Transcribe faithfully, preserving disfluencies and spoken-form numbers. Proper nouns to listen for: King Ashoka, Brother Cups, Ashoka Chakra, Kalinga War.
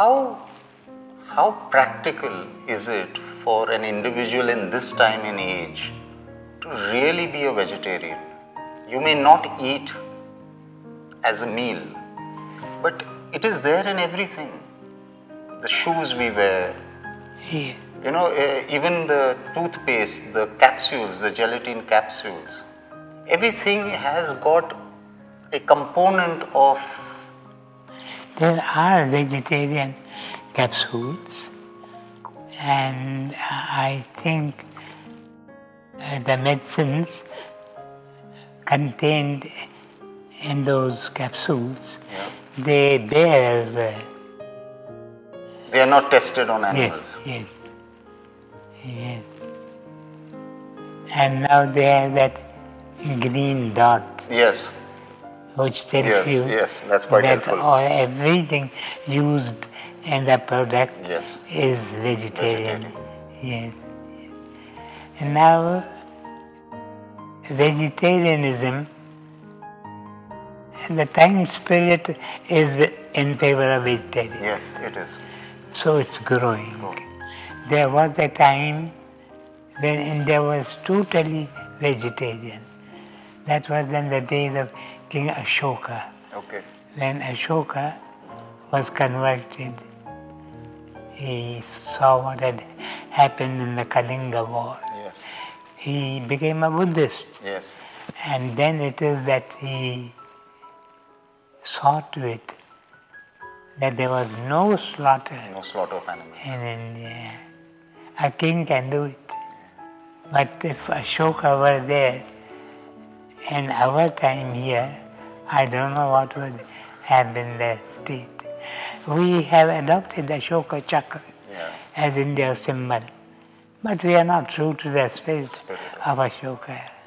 how, how practical is it for an individual in this time and age to really be a vegetarian? You may not eat as a meal, but it is there in everything. The shoes we wear, yeah. you know, uh, even the toothpaste, the capsules, the gelatin capsules, everything has got a component of... There are vegetarian capsules, and I think uh, the medicines contained in those capsules, yeah. they bear... Uh, They are not tested on animals. Yes, yes, yes. And now they have that green dot. Yes. Which tells yes, you yes, that's quite that helpful. Everything used in the product yes. is vegetarian. vegetarian. Yes. And now vegetarianism, the time spirit is in favor of vegetarianism. Yes, it is. So it's growing. Oh. There was a time when India was totally vegetarian. That was in the days of King Ashoka. Okay. When Ashoka was converted, he saw what had happened in the Kalinga War. Yes. He became a Buddhist. Yes. And then it is that he saw to it that there was no slaughter, no slaughter of animals in India. A king can do it. But if Ashoka were there in our time here, I don't know what would have been the state. We have adopted Ashoka Chakra yeah. as India's symbol, but we are not true to the spirit, spirit. of Ashoka.